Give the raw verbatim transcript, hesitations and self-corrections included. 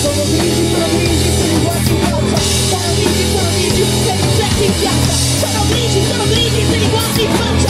Sono grigi, sono grigi, se li guardi in faccia.